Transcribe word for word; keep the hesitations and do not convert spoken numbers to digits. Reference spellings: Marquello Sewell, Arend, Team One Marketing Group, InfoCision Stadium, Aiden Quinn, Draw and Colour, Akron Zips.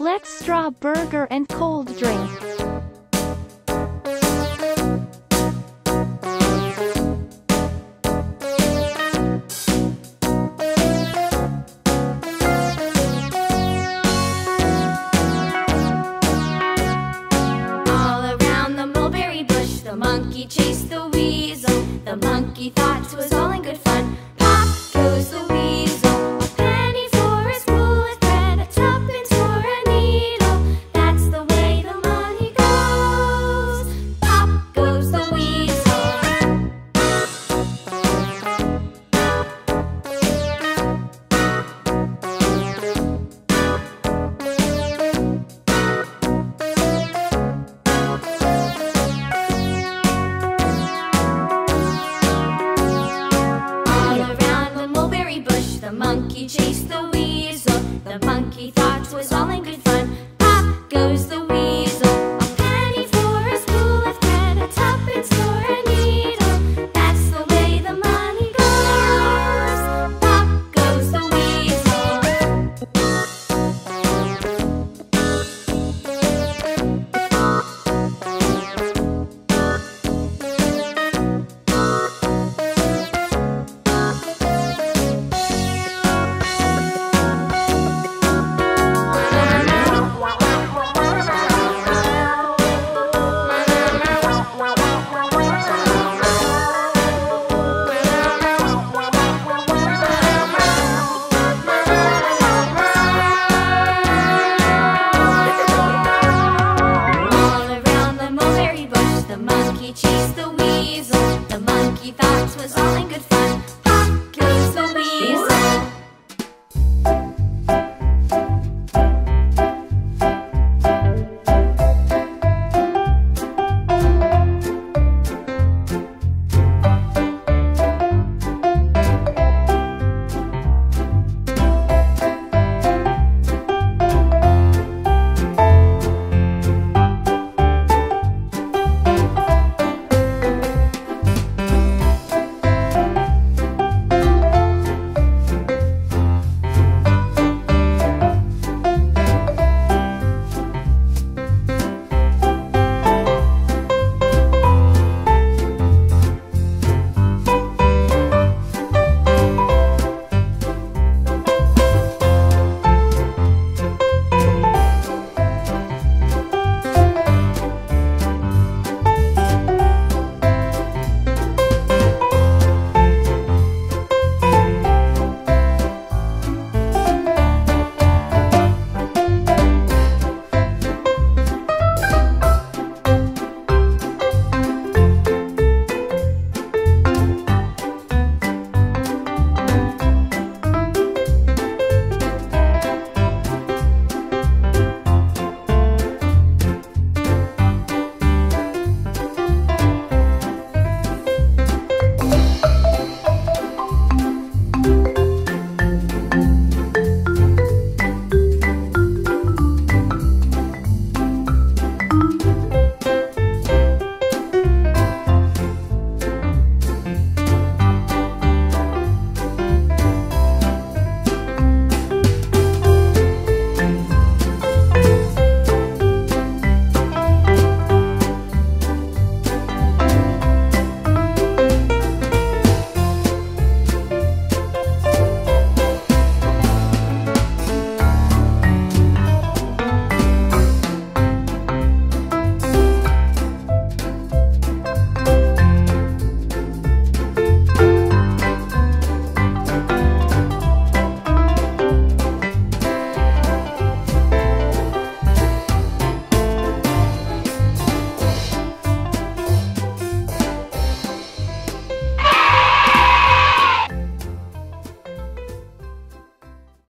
Let's draw burger and cold drink. All around the mulberry bush, the monkey chased the weasel. The monkey thought it was all in good fun. Pop goes the weasel. The monkey chased the weasel. The monkey thought it was all in good fun.